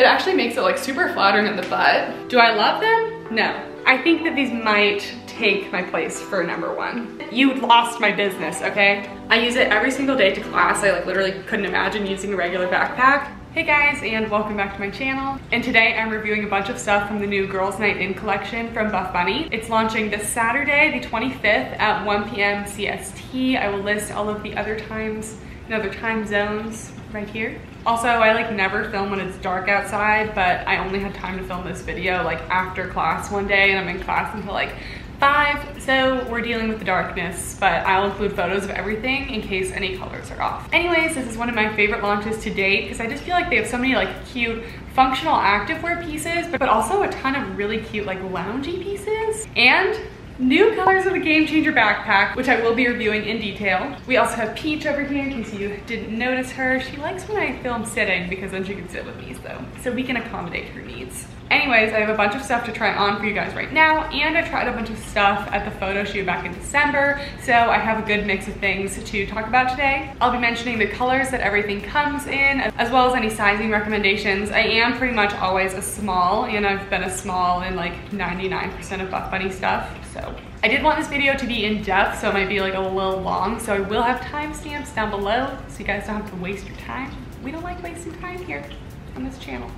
It actually makes it like super flattering in the butt. Do I love them? No. I think that these might take my place for number one. You lost my business, okay? I use it every single day to class. I like literally couldn't imagine using a regular backpack. Hey guys, and welcome back to my channel. And today I'm reviewing a bunch of stuff from the new Girls Night In collection from Buff Bunny. It's launching this Saturday, the 25th at 1 p.m. CST. I will list all of the other times and other time zones right here. Also, I like never film when it's dark outside, but I only had time to film this video like after class one day, and I'm in class until like 5, so we're dealing with the darkness, but I'll include photos of everything in case any colors are off. Anyways, this is one of my favorite launches to date because I just feel like they have so many like cute functional activewear pieces, but also a ton of really cute like loungy pieces and new colors of the Game Changer backpack, which I will be reviewing in detail. We also have Peach over here in case you didn't notice her. She likes when I film sitting because then she can sit with me, so we can accommodate her needs. Anyways, I have a bunch of stuff to try on for you guys right now, and I tried a bunch of stuff at the photo shoot back in December, so I have a good mix of things to talk about today. I'll be mentioning the colors that everything comes in, as well as any sizing recommendations. I am pretty much always a small, and I've been a small in like 99% of Buff Bunny stuff, so. I did want this video to be in depth, so it might be like a little long, so I will have timestamps down below, so you guys don't have to waste your time. We don't like wasting time here on this channel.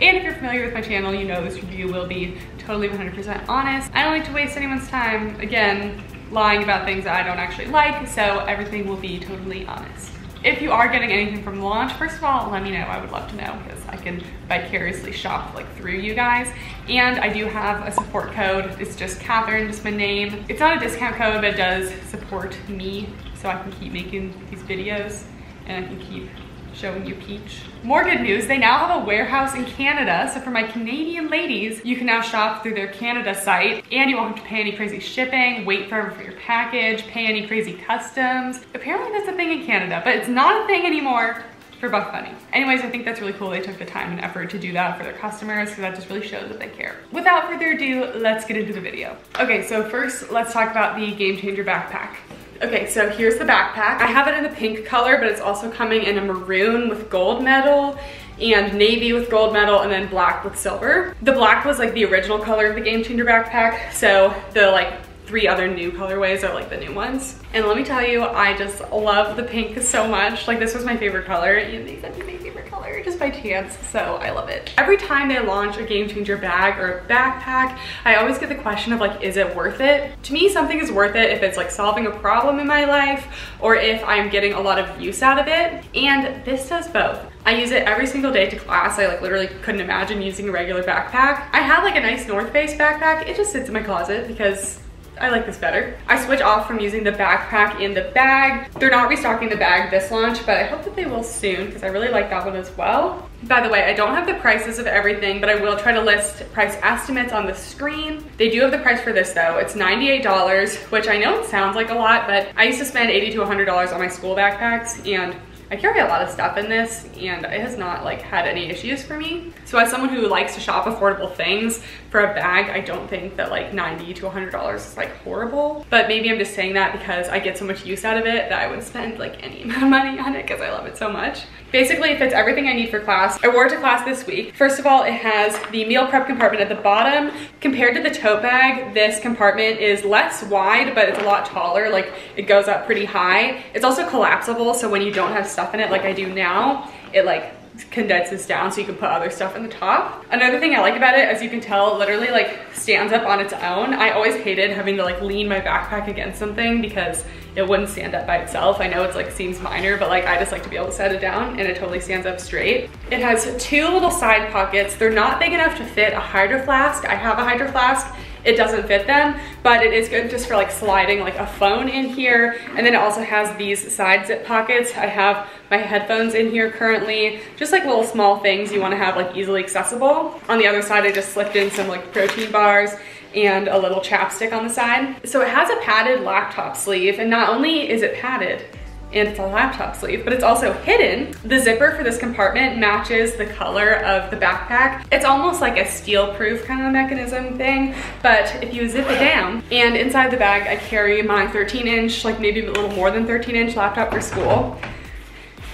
And if you're familiar with my channel, you know this review will be totally 100% honest. I don't like to waste anyone's time, again, lying about things that I don't actually like, so everything will be totally honest. If you are getting anything from the launch, first of all, let me know. I would love to know because I can vicariously shop like through you guys. And I do have a support code. It's just Kathryn, just my name. It's not a discount code, but it does support me so I can keep making these videos and I can keep showing you Peach. More good news, they now have a warehouse in Canada, so for my Canadian ladies, you can now shop through their Canada site, and you won't have to pay any crazy shipping, wait forever for your package, pay any crazy customs. Apparently that's a thing in Canada, but it's not a thing anymore for Buff Bunny. Anyways, I think that's really cool they took the time and effort to do that for their customers, because that just really shows that they care. Without further ado, let's get into the video. Okay, so first, let's talk about the Game Changer backpack. Okay, so here's the backpack. I have it in the pink color, but it's also coming in a maroon with gold metal and navy with gold metal and then black with silver. The black was like the original color of the Game Changer backpack, so the like 3 other new colorways are like the new ones. And let me tell you, I just love the pink so much. Like this was my favorite color, and they sent me my favorite color just by chance, so I love it. Every time they launch a Game Changer bag or a backpack, I always get the question of like, is it worth it? To me, something is worth it if it's like solving a problem in my life or if I'm getting a lot of use out of it, and this does both. I use it every single day to class. I like literally couldn't imagine using a regular backpack. I have like a nice North Face backpack. It just sits in my closet because I like this better. I switch off from using the backpack in the bag. They're not restocking the bag this launch, but I hope that they will soon because I really like that one as well. By the way, I don't have the prices of everything, but I will try to list price estimates on the screen. They do have the price for this though. It's $98, which I know it sounds like a lot, but I used to spend $80 to $100 on my school backpacks, and I carry a lot of stuff in this, and it has not like had any issues for me. So as someone who likes to shop affordable things, for a bag, I don't think that like $90 to $100 is like horrible. But maybe I'm just saying that because I get so much use out of it that I would spend like any amount of money on it because I love it so much. Basically, it fits everything I need for class. I wore it to class this week. First of all, it has the meal prep compartment at the bottom. Compared to the tote bag, this compartment is less wide, but it's a lot taller. Like it goes up pretty high. It's also collapsible, so when you don't have stuff in it like I do now, it like condenses down so you can put other stuff in the top. Another thing I like about it, as you can tell, literally like stands up on its own. I always hated having to like lean my backpack against something because it wouldn't stand up by itself. I know it's like seems minor, but like I just like to be able to set it down and it totally stands up straight. It has 2 little side pockets. They're not big enough to fit a hydro flask. I have a hydro flask. It doesn't fit them, but it is good just for like sliding like a phone in here. And then it also has these side zip pockets. I have my headphones in here currently, just like little small things you want to have like easily accessible. On the other side, I just slipped in some like protein bars and a little chapstick on the side. So it has a padded laptop sleeve, and not only is it padded, and it's a laptop sleeve, but it's also hidden. The zipper for this compartment matches the color of the backpack. It's almost like a steel proof kind of mechanism thing, but if you zip it down, and inside the bag, I carry my 13-inch, like maybe a little more than 13-inch laptop for school,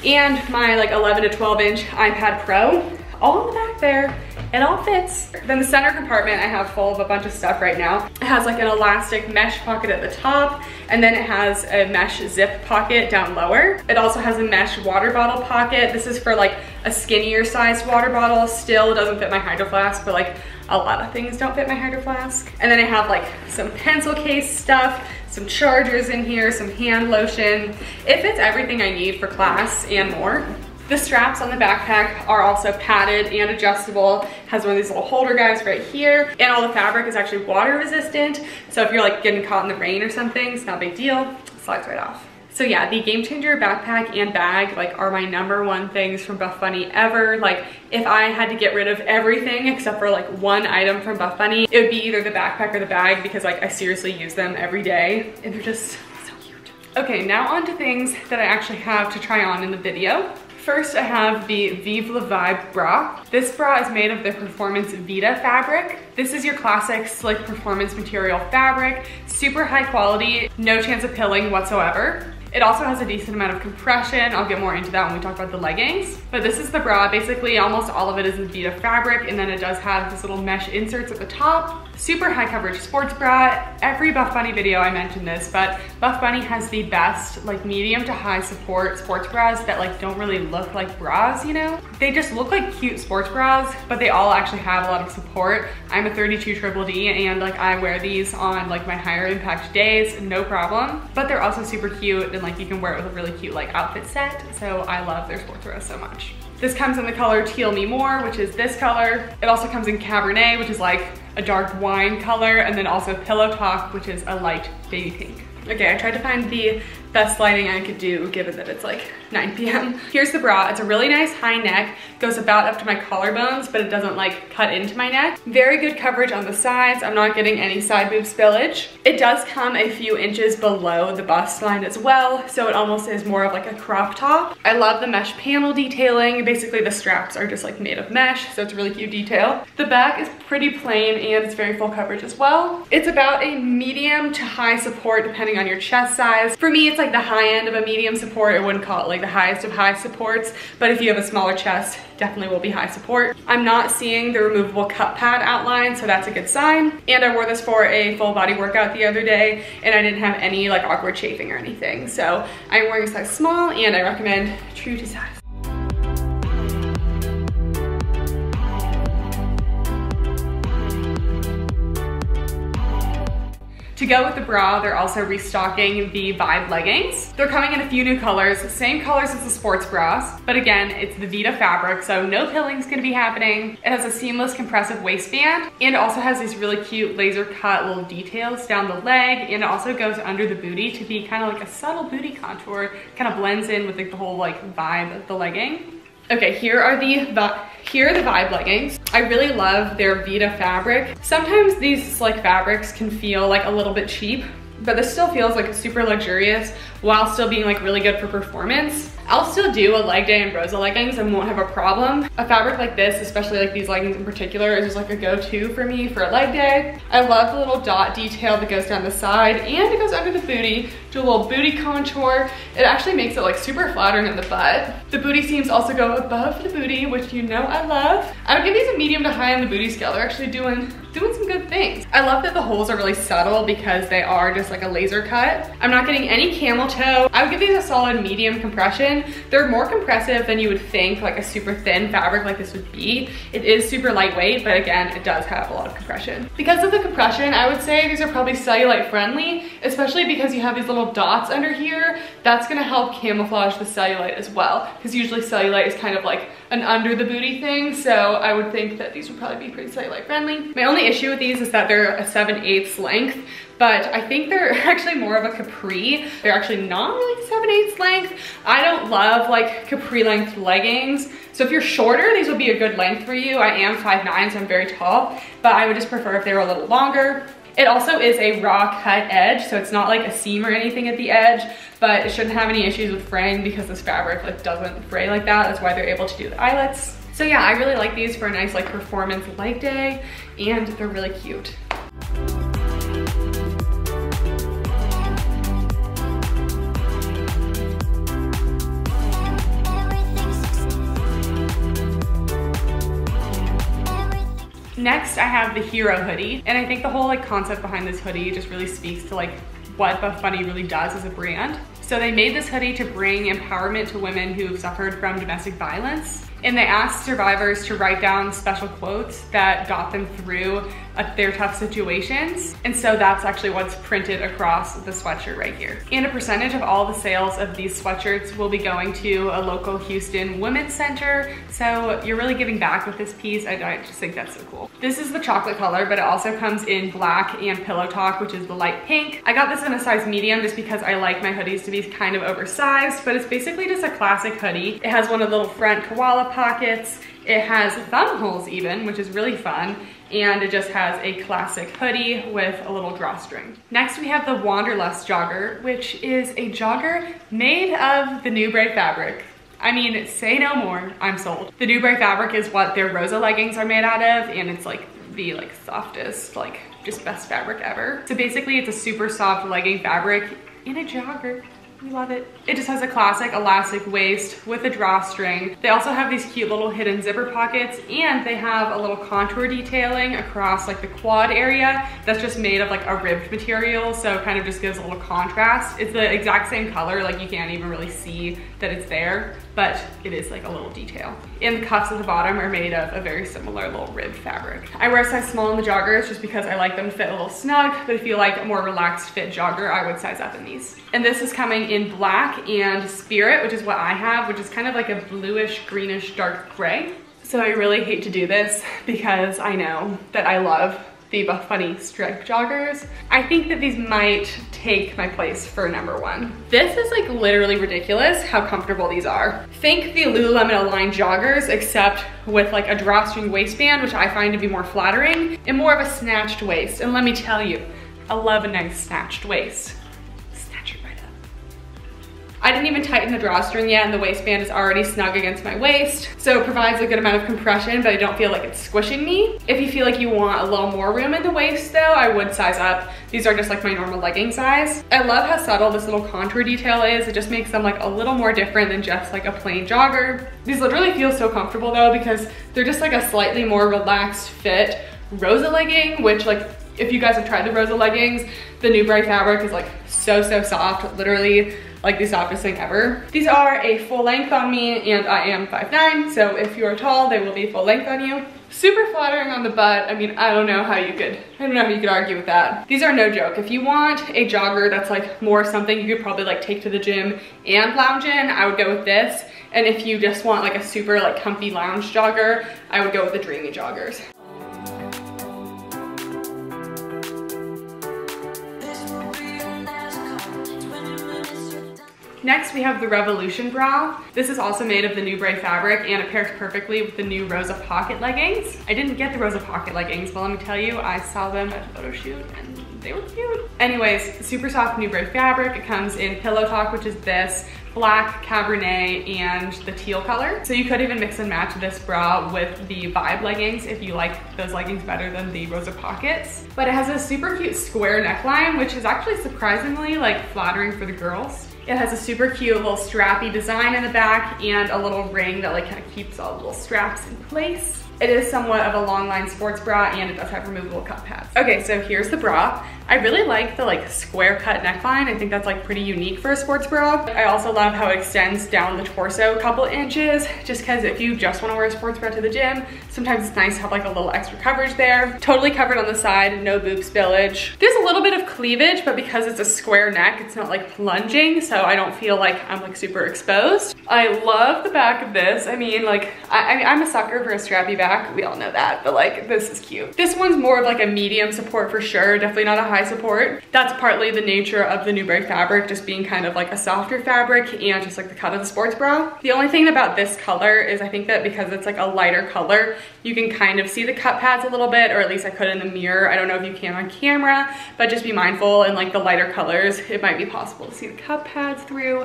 and my like 11 to 12-inch iPad Pro. all in the back there. It all fits. Then the center compartment I have full of a bunch of stuff right now. It has like an elastic mesh pocket at the top, and then it has a mesh zip pocket down lower. It also has a mesh water bottle pocket. This is for like a skinnier sized water bottle. Still doesn't fit my Hydro Flask, but like a lot of things don't fit my Hydro Flask. And then I have like some pencil case stuff, some chargers in here, some hand lotion. It fits everything I need for class and more. The straps on the backpack are also padded and adjustable. Has one of these little holder guys right here. And all the fabric is actually water resistant. So if you're like getting caught in the rain or something, it's not a big deal. It slides right off. So yeah, the Game Changer backpack and bag like are my #1 things from Buff Bunny ever. Like if I had to get rid of everything except for like one item from Buff Bunny, it would be either the backpack or the bag, because like I seriously use them every day and they're just so cute. Okay, now on to things that I actually have to try on in the video. First, I have the Vive la Vibe bra. This bra is made of the Performance Vita fabric. This is your classic slick performance material fabric, super high quality, no chance of pilling whatsoever. It also has a decent amount of compression. I'll get more into that when we talk about the leggings. But this is the bra. Basically, almost all of it is in Vita fabric, and then it does have this little mesh inserts at the top. Super high coverage sports bra. Every Buff Bunny video I mention this, but Buff Bunny has the best like medium to high support sports bras that like don't really look like bras, you know? They just look like cute sports bras, but they all actually have a lot of support. I'm a 32 triple D and like I wear these on like my higher impact days, no problem. But they're also super cute and like you can wear it with a really cute like outfit set. So I love their sports bras so much. This comes in the color Teal Me More, which is this color. It also comes in Cabernet, which is like a dark wine color, and then also Pillow Talk, which is a light baby pink. Okay, I tried to find the best lighting I could do given that it's like 9 p.m. Here's the bra. It's a really nice high neck. Goes about up to my collarbones, but it doesn't like cut into my neck. Very good coverage on the sides. I'm not getting any side boob spillage. It does come a few inches below the bust line as well, so it almost is more of like a crop top. I love the mesh panel detailing. Basically, the straps are just like made of mesh, so it's a really cute detail. The back is pretty plain and it's very full coverage as well. It's about a medium to high support depending on your chest size. For me, it's like the high end of a medium support. I wouldn't call it like the highest of high supports, but if you have a smaller chest, definitely will be high support. I'm not seeing the removable cup pad outline, so that's a good sign. And I wore this for a full body workout the other day and I didn't have any like awkward chafing or anything. So I'm wearing a size small and I recommend true to size. To go with the bra, they're also restocking the Vibe leggings. They're coming in a few new colors, same colors as the sports bras, but again, it's the Vita fabric, so no pilling's gonna be happening. It has a seamless compressive waistband, and it also has these really cute laser cut little details down the leg, and it also goes under the booty to be kind of like a subtle booty contour, kind of blends in with like the whole like vibe of the legging. Okay, here are the Vibe leggings. I really love their Vita fabric. Sometimes these slick fabrics can feel like a little bit cheap, but this still feels like it's super luxurious while still being like really good for performance. I'll still do a leg day in Rosa leggings and won't have a problem. A fabric like this, especially like these leggings in particular, is just like a go-to for me for a leg day. I love the little dot detail that goes down the side and it goes under the booty, do a little booty contour. It actually makes it like super flattering in the butt. The booty seams also go above the booty, which you know I love. I would give these a medium to high on the booty scale. They're actually doing some good things. I love that the holes are really subtle because they are just like a laser cut. I'm not getting any camel toe. I would give these a solid medium compression. They're more compressive than you would think like a super thin fabric like this would be. It is super lightweight, but again, it does have a lot of compression. Because of the compression, I would say these are probably cellulite friendly, especially because you have these little dots under here. That's gonna help camouflage the cellulite as well, because usually cellulite is kind of like an under the booty thing. So I would think that these would probably be pretty cellulite friendly. My only issue with these is that they're a 7/8 length, but I think they're actually more of a capri. They're actually not really 7/8 length. I don't love like capri length leggings. So if you're shorter, these would be a good length for you. I am 5'9", so I'm very tall, but I would just prefer if they were a little longer. It also is a raw cut edge, so it's not like a seam or anything at the edge, but it shouldn't have any issues with fraying because this fabric like doesn't fray like that. That's why they're able to do the eyelets. So yeah, I really like these for a nice like performance leg day, and they're really cute. Next, I have the Hero Hoodie, and I think the whole like concept behind this hoodie just really speaks to like what Buff Bunny really does as a brand. So they made this hoodie to bring empowerment to women who've suffered from domestic violence. And they asked survivors to write down special quotes that got them through their tough situations. And so that's actually what's printed across the sweatshirt right here. And a percentage of all the sales of these sweatshirts will be going to a local Houston women's center. So you're really giving back with this piece. I just think that's so cool. This is the chocolate color, but it also comes in black and Pillow Talk, which is the light pink. I got this in a size medium just because I like my hoodies to be kind of oversized, but it's basically just a classic hoodie. It has one of the little front koala pockets. It has thumb holes even, which is really fun. And it just has a classic hoodie with a little drawstring. Next, we have the Wanderlust jogger, which is a jogger made of the Nu-Bré fabric. I mean, say no more, I'm sold. The Nu-Bré fabric is what their Rosa leggings are made out of, and it's like the softest, just best fabric ever. So basically it's a super soft legging fabric in a jogger. We love it. It just has a classic elastic waist with a drawstring. They also have these cute little hidden zipper pockets, and they have a little contour detailing across like the quad area that's just made of like a ribbed material, so it kind of just gives a little contrast. It's the exact same color, like you can't even really see that it's there, but it is like a little detail. And the cuffs at the bottom are made of a very similar little ribbed fabric. I wear a size small in the joggers just because I like them to fit a little snug, but if you like a more relaxed fit jogger, I would size up in these. And this is coming in black and spirit, which is what I have, which is kind of like a bluish, greenish, dark gray. So I really hate to do this because I know that I love the Buff Bunny striped joggers. I think that these might take my place for number one. This is like literally ridiculous how comfortable these are. Think the Lululemon Align joggers, except with like a drawstring waistband, which I find to be more flattering, and more of a snatched waist. And let me tell you, I love a nice snatched waist. I didn't even tighten the drawstring yet, and the waistband is already snug against my waist. So it provides a good amount of compression, but I don't feel like it's squishing me. If you feel like you want a little more room in the waist though, I would size up. These are just like my normal legging size. I love how subtle this little contour detail is. It just makes them like a little more different than just like a plain jogger. These literally feel so comfortable though, because they're just like a slightly more relaxed fit Rosa legging, which like, if you guys have tried the Rosa leggings, the Nu-Bré fabric is like so soft, literally like the softest thing ever. These are a full length on me, and I am 5'9", so if you are tall, they will be full length on you. Super flattering on the butt. I mean, I don't know how you could argue with that. These are no joke. If you want a jogger that's like more something you could probably like take to the gym and lounge in, I would go with this. And if you just want like a super like comfy lounge jogger, I would go with the Dreamy joggers. Next, we have the Revolution Bra. This is also made of the Nu-Bré fabric, and it pairs perfectly with the new Rosa Pocket leggings. I didn't get the Rosa Pocket leggings, but let me tell you, I saw them at a photo shoot and they were cute. Anyways, super soft Nu-Bré fabric. It comes in Pillow Talk, which is this, black, Cabernet, and the teal color. So you could even mix and match this bra with the Vibe leggings if you like those leggings better than the Rosa Pockets. But it has a super cute square neckline, which is actually surprisingly like flattering for the girls. It has a super cute little strappy design in the back and a little ring that like kind of keeps all the little straps in place. It is somewhat of a long line sports bra, and it does have removable cup pads. Okay, so here's the bra. I really like the like square cut neckline. I think that's like pretty unique for a sports bra. I also love how it extends down the torso a couple inches, just because if you just want to wear a sports bra to the gym, sometimes it's nice to have like a little extra coverage there. Totally covered on the side, no boob spillage. There's a little bit of cleavage, but because it's a square neck, it's not like plunging, so I don't feel like I'm like super exposed. I love the back of this. I mean, like I'm a sucker for a strappy back. We all know that, but like this is cute. This one's more of like a medium support for sure, definitely not a high support. That's partly the nature of the Nu-Bré fabric, just being kind of like a softer fabric, and just like the cut of the sports bra. The only thing about this color is I think that because it's like a lighter color, you can kind of see the cup pads a little bit, or at least I could in the mirror. I don't know if you can on camera, but just be mindful in like the lighter colors, it might be possible to see the cup pads through.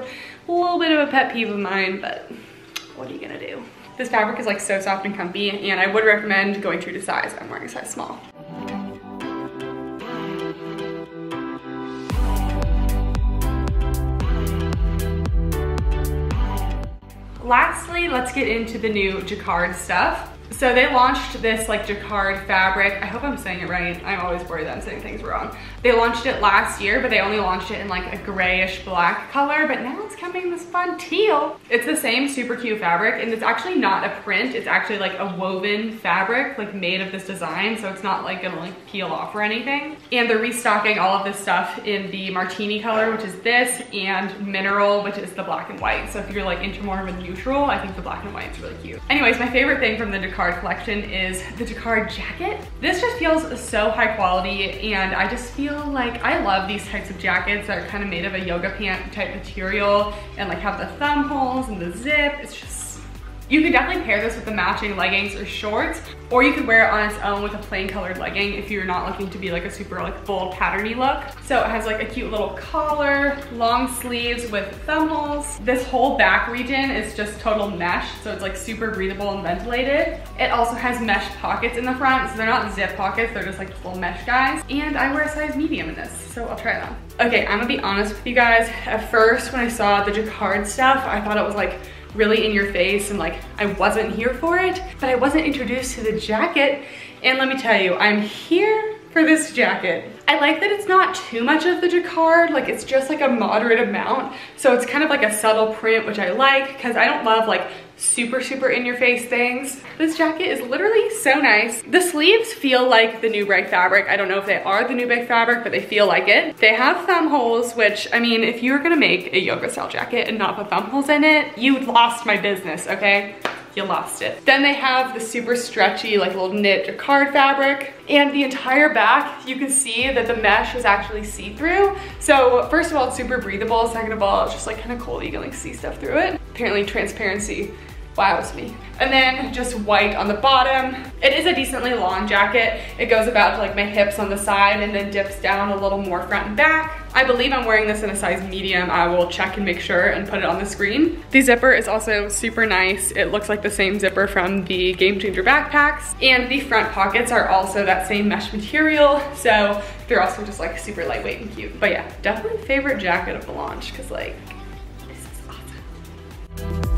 A little bit of a pet peeve of mine, but what are you gonna do? This fabric is like so soft and comfy, and I would recommend going true to size. I'm wearing a size small. Lastly, let's get into the new Jacquard stuff. So they launched this like jacquard fabric. I hope I'm saying it right. I'm always worried that I'm saying things wrong. They launched it last year, but they only launched it in like a grayish black color, but now it's coming this fun teal. It's the same super cute fabric, and it's actually not a print. It's actually like a woven fabric, like made of this design. So it's not like gonna like peel off or anything. And they're restocking all of this stuff in the Martini color, which is this, and Mineral, which is the black and white. So if you're like into more of a neutral, I think the black and white is really cute. Anyways, my favorite thing from the Jacquard collection is the Jacquard jacket. This just feels so high quality, and I just feel like I love these types of jackets that are kind of made of a yoga pant type material and like have the thumb holes and the zip. It's just, you could definitely pair this with the matching leggings or shorts, or you could wear it on its own with a plain colored legging if you're not looking to be like a super like bold patterny look. So it has like a cute little collar, long sleeves with thumb holes. This whole back region is just total mesh, so it's like super breathable and ventilated. It also has mesh pockets in the front, so they're not zip pockets, they're just like little mesh guys. And I wear a size medium in this, so I'll try it on. Okay, I'm gonna be honest with you guys. At first when I saw the Jacquard stuff, I thought it was like really in your face and like I wasn't here for it, but I wasn't introduced to the jacket, and let me tell you, I'm here for this jacket. I like that it's not too much of the jacquard, like it's just like a moderate amount, so it's kind of like a subtle print, which I like because I don't love like super in your face things. This jacket is literally so nice. The sleeves feel like the Nu-Bré fabric. I don't know if they are the Nu-Bré fabric, but they feel like it. They have thumb holes, which I mean, if you were gonna make a yoga style jacket and not put thumb holes in it, you lost my business, okay? You lost it. Then they have the super stretchy like little knit jacquard fabric, and the entire back, you can see that the mesh is actually see-through. So first of all, it's super breathable. Second of all, it's just like kind of cool that you can like see stuff through it. Apparently transparency wows me. And then just white on the bottom. It is a decently long jacket. It goes about to like my hips on the side and then dips down a little more front and back. I believe I'm wearing this in a size medium. I will check and make sure and put it on the screen. The zipper is also super nice. It looks like the same zipper from the Game Changer backpacks. And the front pockets are also that same mesh material. So they're also just like super lightweight and cute. But yeah, definitely favorite jacket of the launch because like, this is awesome.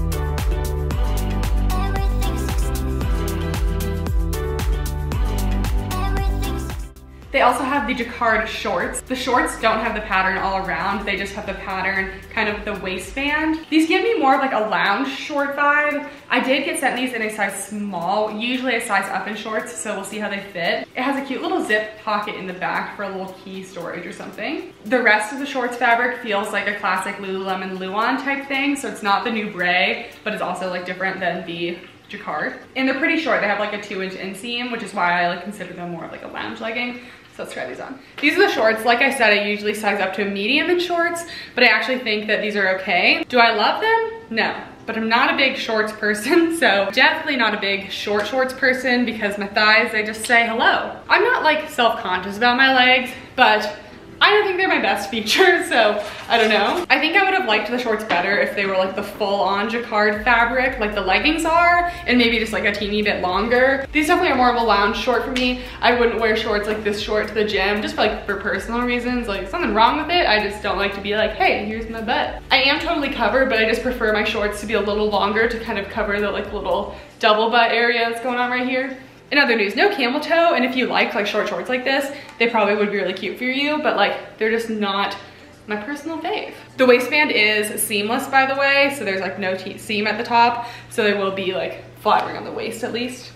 They also have the Jacquard shorts. The shorts don't have the pattern all around. They just have the pattern kind of the waistband. These give me more of like a lounge short vibe. I did get sent these in a size small, usually a size up in shorts, so we'll see how they fit. It has a cute little zip pocket in the back for a little key storage or something. The rest of the shorts fabric feels like a classic Lululemon Luon type thing. So it's not the Nu-Bré, but it's also like different than the jacquard. And they're pretty short. They have like a 2-inch inseam, which is why I like consider them more of like a lounge legging. So let's try these on. These are the shorts. Like I said, I usually size up to a medium in shorts, but I actually think that these are okay. Do I love them? No, but I'm not a big shorts person. So definitely not a big shorts person because my thighs, they just say hello. I'm not like self-conscious about my legs, but I don't think they're my best feature, so I don't know. I think I would have liked the shorts better if they were like the full-on jacquard fabric, like the leggings are, and maybe just like a teeny bit longer. These definitely are more of a lounge short for me. I wouldn't wear shorts like this short to the gym, just like for personal reasons, like something wrong with it. I just don't like to be like, hey, here's my butt. I am totally covered, but I just prefer my shorts to be a little longer to kind of cover the like little double butt area that's going on right here. In other news, no camel toe, and if you like short shorts like this, they probably would be really cute for you, but like they're just not my personal fave. The waistband is seamless, by the way, so there's like no seam at the top, so they will be like flattering on the waist at least.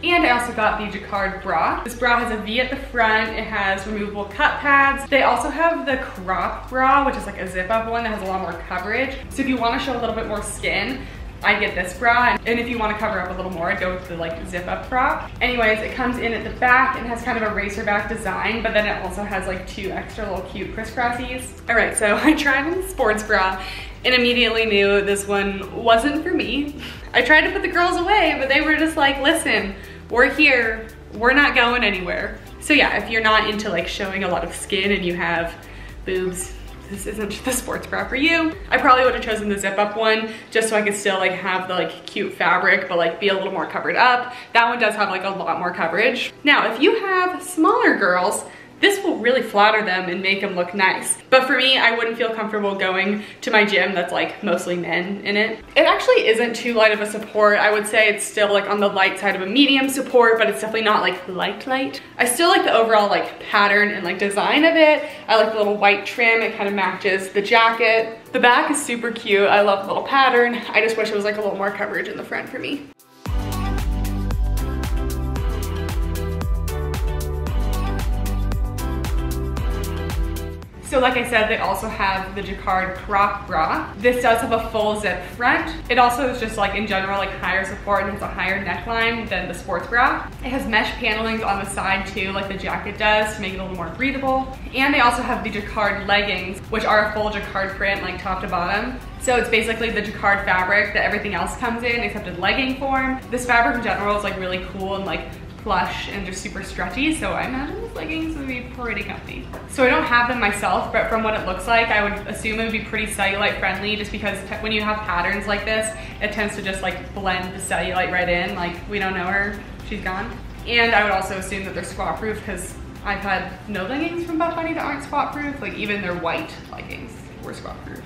And I also got the Jacquard bra. This bra has a V at the front. It has removable cut pads. They also have the crop bra, which is like a zip-up one that has a lot more coverage. So if you want to show a little bit more skin, I'd get this bra. And if you want to cover up a little more, I'd go with the like zip-up bra. Anyways, it comes in at the back and has kind of a racer back design, but then it also has like two extra little cute crisscrossies. All right, so I tried on the sports bra and immediately knew this one wasn't for me. I tried to put the girls away, but they were just like, listen, we're here, we're not going anywhere. So yeah, if you're not into like showing a lot of skin and you have boobs, this isn't the sports bra for you. I probably would have chosen the zip up one just so I could still like have the like cute fabric, but like be a little more covered up. That one does have like a lot more coverage. Now, if you have smaller girls, this will really flatter them and make them look nice. But for me, I wouldn't feel comfortable going to my gym that's like mostly men in it. It actually isn't too light of a support. I would say it's still like on the light side of a medium support, but it's definitely not like light light. I still like the overall like pattern and like design of it. I like the little white trim. It kind of matches the jacket. The back is super cute. I love the little pattern. I just wish it was like a little more coverage in the front for me. So like I said, they also have the Jacquard Bra. This does have a full zip front. It also is just like in general, like higher support and has a higher neckline than the sports bra. It has mesh panelings on the side too, like the jacket does, to make it a little more breathable. And they also have the Jacquard leggings, which are a full Jacquard print, like top to bottom. So it's basically the Jacquard fabric that everything else comes in except in legging form. This fabric in general is like really cool and like plush and just super stretchy, so I imagine these leggings would be pretty comfy. So I don't have them myself, but from what it looks like, I would assume it would be pretty cellulite friendly, just because when you have patterns like this, it tends to just like blend the cellulite right in. Like, we don't know her, she's gone. And I would also assume that they're squat proof, because I've had no leggings from Buff Bunny that aren't squat proof. Like, even their white leggings were squat proof.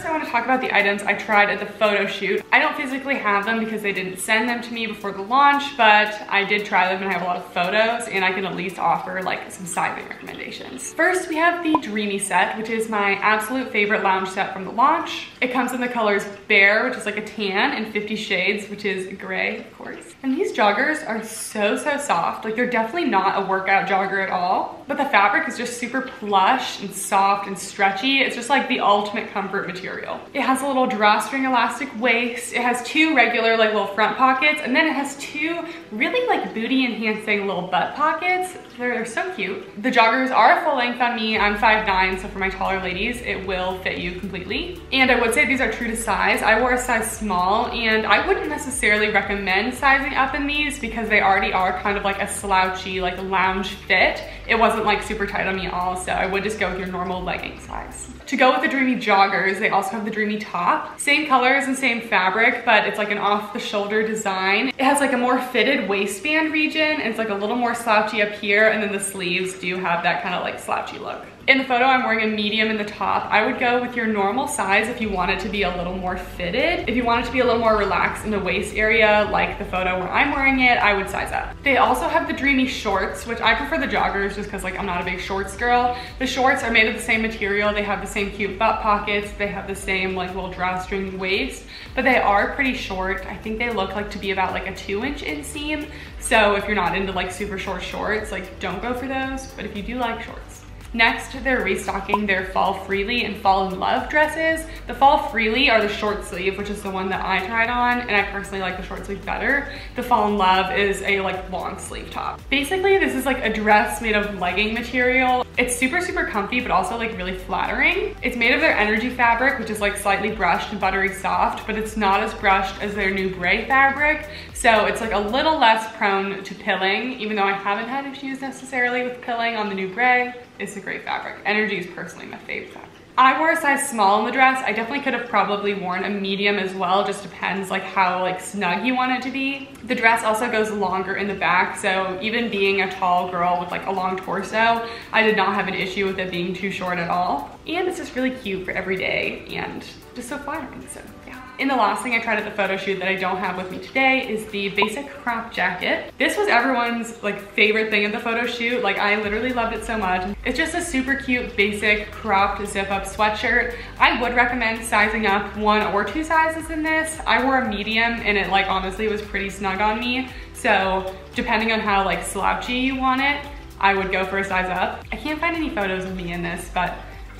So I want to talk about the items I tried at the photo shoot. I don't physically have them because they didn't send them to me before the launch, but I did try them and I have a lot of photos, and I can at least offer like some sizing recommendations. First, we have the Dreamy Set, which is my absolute favorite lounge set from the launch. It comes in the colors Bear, which is like a tan, and 50 Shades, which is gray, of course. And these joggers are so soft. Like, they're definitely not a workout jogger at all, but the fabric is just super plush and soft and stretchy. It's just like the ultimate comfort material. It has a little drawstring elastic waist. It has two regular like little front pockets, and then it has two really like booty enhancing little butt pockets. They're so cute. The joggers are full length on me. I'm 5'9", so for my taller ladies, it will fit you completely. And I would say these are true to size. I wore a size small, and I wouldn't necessarily recommend sizing up in these because they already are kind of like a slouchy like lounge fit. It wasn't like super tight on me at all, so I would just go with your normal legging size. To go with the Dreamy joggers, they also have the Dreamy top. Same colors and same fabric, but it's like an off-the-shoulder design. It has like a more fitted waistband region, and it's like a little more slouchy up here, and then the sleeves do have that kind of like slouchy look. In the photo, I'm wearing a medium in the top. I would go with your normal size if you want it to be a little more fitted. If you want it to be a little more relaxed in the waist area, like the photo where I'm wearing it, I would size up. They also have the Dreamy shorts, which I prefer the joggers just because like I'm not a big shorts girl. The shorts are made of the same material. They have the same cute butt pockets. They have the same like little drawstring waist, but they are pretty short. I think they look like to be about like a 2-inch inseam. So if you're not into like super short shorts, like don't go for those. But if you do like shorts. Next, they're restocking their Fall Freely and Fall in Love dresses. The Fall Freely are the short sleeve, which is the one that I tried on, and I personally like the short sleeve better. The Fall in Love is a like long sleeve top. Basically, this is like a dress made of legging material. It's super comfy, but also like really flattering. It's made of their Energy fabric, which is like slightly brushed and buttery soft, but it's not as brushed as their Nu-Bré fabric. So it's like a little less prone to pilling, even though I haven't had issues necessarily with pilling on the Nu-Bré. It's a great fabric. Energy is personally my favorite fabric. I wore a size small in the dress. I definitely could have probably worn a medium as well. Just depends like how like snug you want it to be. The dress also goes longer in the back. So even being a tall girl with like a long torso, I did not have an issue with it being too short at all. And it's just really cute for every day and just so flattering, so yeah. And the last thing I tried at the photo shoot that I don't have with me today is the basic crop jacket. This was everyone's like favorite thing at the photo shoot. Like, I literally loved it so much. It's just a super cute basic cropped zip-up sweatshirt. I would recommend sizing up 1 or 2 sizes in this. I wore a medium, and it like honestly was pretty snug on me. So depending on how like slouchy you want it, I would go for a size up. I can't find any photos of me in this, but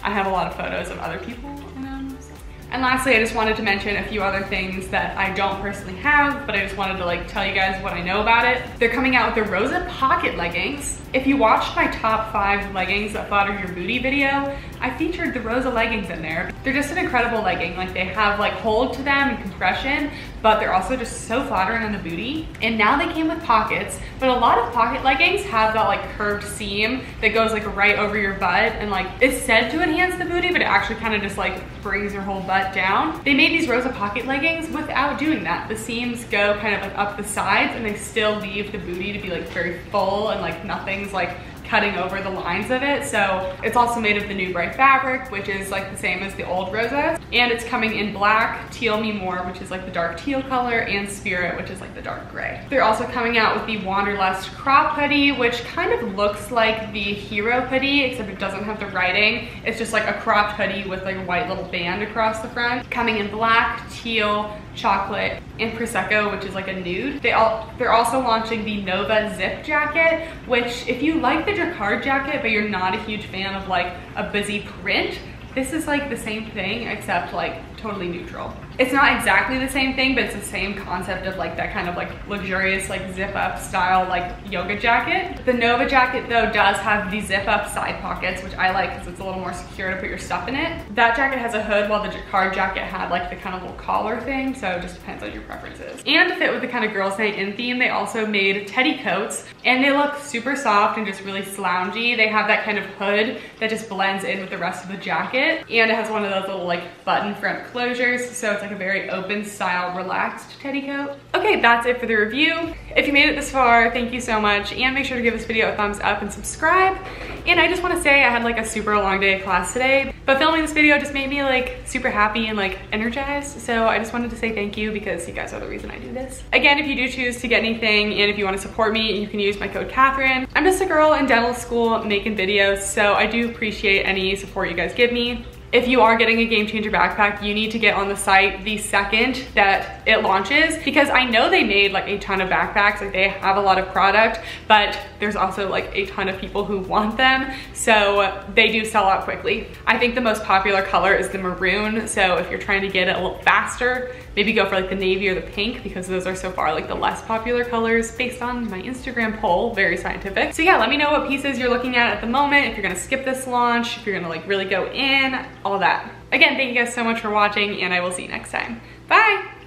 I have a lot of photos of other people. And lastly, I just wanted to mention a few other things that I don't personally have, but I just wanted to like tell you guys what I know about it. They're coming out with the Rosa Pocket leggings. If you watched my top 5 leggings that flatter your booty video, I featured the Rosa leggings in there. They're just an incredible legging. Like, they have like hold to them and compression, but they're also just so flattering on the booty. And now they came with pockets, but a lot of pocket leggings have that like curved seam that goes like right over your butt, and like it's said to enhance the booty, but it actually kind of just like brings your whole butt down. They made these Rosa Pocket leggings without doing that. The seams go kind of like up the sides, and they still leave the booty to be like very full, and like nothing's like cutting over the lines of it. So it's also made of the Nu-Bré fabric, which is like the same as the old Rosa. And it's coming in black, Teal Me More, which is like the dark teal color, and Spirit, which is like the dark gray. They're also coming out with the Wanderlust Cropped Hoodie, which kind of looks like the Hero Hoodie, except it doesn't have the writing. It's just like a cropped hoodie with like a white little band across the front. Coming in black, teal, chocolate, and Prosecco, which is like a nude. They're also launching the Nova Zip-up Jacket, which if you like the Jacquard jacket, but you're not a huge fan of like a busy print, this is like the same thing, except like totally neutral. It's not exactly the same thing, but it's the same concept of like that kind of like luxurious like zip up style like yoga jacket. The Nova jacket though does have the zip up side pockets, which I like because it's a little more secure to put your stuff in it. That jacket has a hood while the Jacquard jacket had like the kind of little collar thing, so it just depends on your preferences. And to fit with the kind of girls night in theme, they also made teddy coats, and they look super soft and just really slouchy. They have that kind of hood that just blends in with the rest of the jacket, and it has one of those little like button front closures, so it's like a very open style, relaxed teddy coat. Okay, that's it for the review. If you made it this far, thank you so much, and make sure to give this video a thumbs up and subscribe. And I just want to say I had like a super long day of class today, but filming this video just made me like super happy and like energized, so I just wanted to say thank you because you guys are the reason I do this. Again, if you do choose to get anything and if you want to support me, you can use my code Kathryn. I'm just a girl in dental school making videos, so I do appreciate any support you guys give me. If you are getting a Game Changer backpack, you need to get on the site the second that it launches, because I know they made like a ton of backpacks, like they have a lot of product, but there's also like a ton of people who want them, so they do sell out quickly. I think the most popular color is the maroon, so if you're trying to get it a little faster, maybe go for like the navy or the pink, because those are so far like the less popular colors based on my Instagram poll, very scientific. So yeah, let me know what pieces you're looking at the moment, if you're gonna skip this launch, if you're gonna like really go in, all that. Again, thank you guys so much for watching, and I will see you next time. Bye.